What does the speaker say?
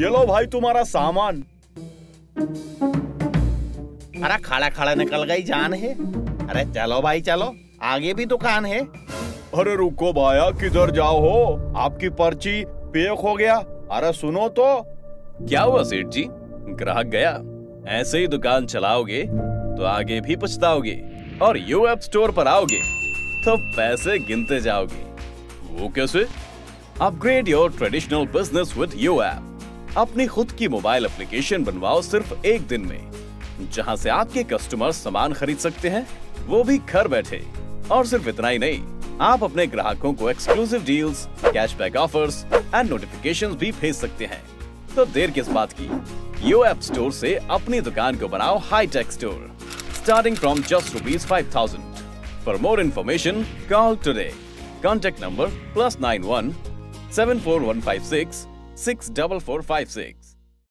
ये लो भाई तुम्हारा सामान। अरे खड़ा खड़ा निकल गई जान है। अरे चलो भाई चलो, आगे भी दुकान है। अरे रुको भाया, किधर जाओ हो, आपकी पर्ची पेक हो गया। अरे सुनो तो। क्या हुआ सेठ जी? ग्राहक गया। ऐसे ही दुकान चलाओगे तो आगे भी पछताओगे और यो ऐप स्टोर पर आओगे तो पैसे गिनते जाओगे। वो कैसे? Upgrade your traditional business with yo app. अपनी खुद की मोबाइल एप्लीकेशन बनवाओ सिर्फ एक दिन में, जहां से आपके कस्टमर सामान खरीद सकते हैं, वो भी घर बैठे। और सिर्फ इतना ही नहीं, आप अपने ग्राहकों को exclusive deals, cashback offers and notifications भी भेज सकते हैं। तो देर किस बात की, यो ऐप स्टोर से अपनी दुकान को बनाओ high tech store, starting from just ₹5000। For more information call today. Contact number +91 74156 64456।